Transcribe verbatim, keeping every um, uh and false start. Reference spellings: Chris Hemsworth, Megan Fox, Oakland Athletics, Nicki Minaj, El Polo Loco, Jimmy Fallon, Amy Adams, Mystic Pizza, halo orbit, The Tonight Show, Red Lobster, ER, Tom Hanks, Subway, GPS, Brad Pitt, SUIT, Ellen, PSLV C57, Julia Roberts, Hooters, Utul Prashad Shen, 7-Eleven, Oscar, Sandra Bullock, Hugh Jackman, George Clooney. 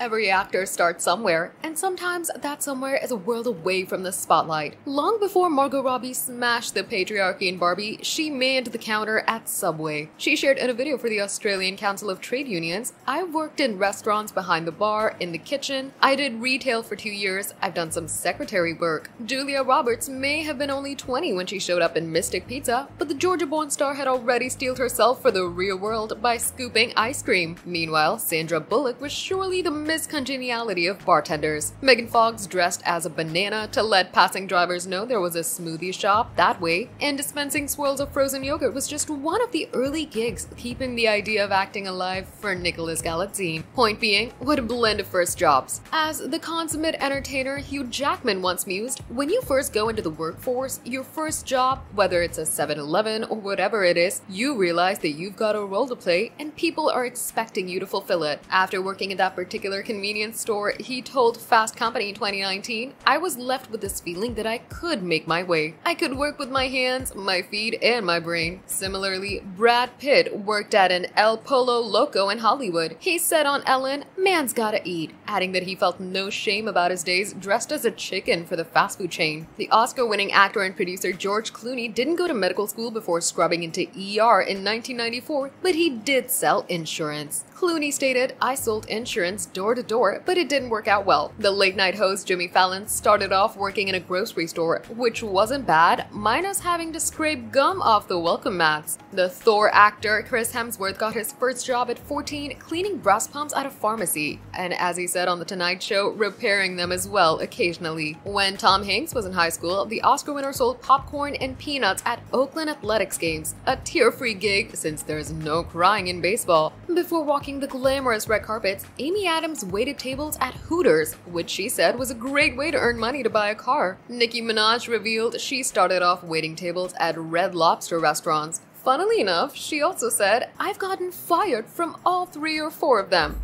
Every actor starts somewhere, and sometimes that somewhere is a world away from the spotlight. Long before Margot Robbie smashed the patriarchy in Barbie, she manned the counter at Subway. She shared in a video for the Australian Council of Trade Unions, "I worked in restaurants behind the bar, in the kitchen. I did retail for two years. I've done some secretary work." Julia Roberts may have been only twenty when she showed up in Mystic Pizza, but the Georgia-born star had already steeled herself for the real world by scooping ice cream. Meanwhile, Sandra Bullock was surely the miscongeniality of bartenders. Megan Fox dressed as a banana to let passing drivers know there was a smoothie shop that way, and dispensing swirls of frozen yogurt was just one of the early gigs keeping the idea of acting alive for Nicholas Galitzine. Point being, what a blend of first jobs. As the consummate entertainer Hugh Jackman once mused, when you first go into the workforce, your first job, whether it's a seven eleven or whatever it is, you realize that you've got a role to play and people are expecting you to fulfill it. After working in that particular convenience store, he told Fast Company in twenty nineteen, "I was left with this feeling that I could make my way. I could work with my hands, my feet, and my brain." Similarly, Brad Pitt worked at an El Polo Loco in Hollywood. He said on Ellen, "Man's gotta eat," adding that he felt no shame about his days dressed as a chicken for the fast food chain. The Oscar-winning actor and producer George Clooney didn't go to medical school before scrubbing into E R in nineteen ninety-four, but he did sell insurance. Clooney stated, "I sold insurance door to door, but it didn't work out well." The late-night host Jimmy Fallon started off working in a grocery store, which wasn't bad, minus having to scrape gum off the welcome mats. The Thor actor Chris Hemsworth got his first job at fourteen cleaning brass pumps at a pharmacy, and as he said on The Tonight Show, repairing them as well occasionally. When Tom Hanks was in high school, the Oscar winner sold popcorn and peanuts at Oakland Athletics games, a tear-free gig since there's no crying in baseball. Before walking the glamorous red carpets, Amy Adams waited tables at Hooters, which she said was a great way to earn money to buy a car. Nicki Minaj revealed she started off waiting tables at Red Lobster restaurants. Funnily enough, she also said, "I've gotten fired from all three or four of them."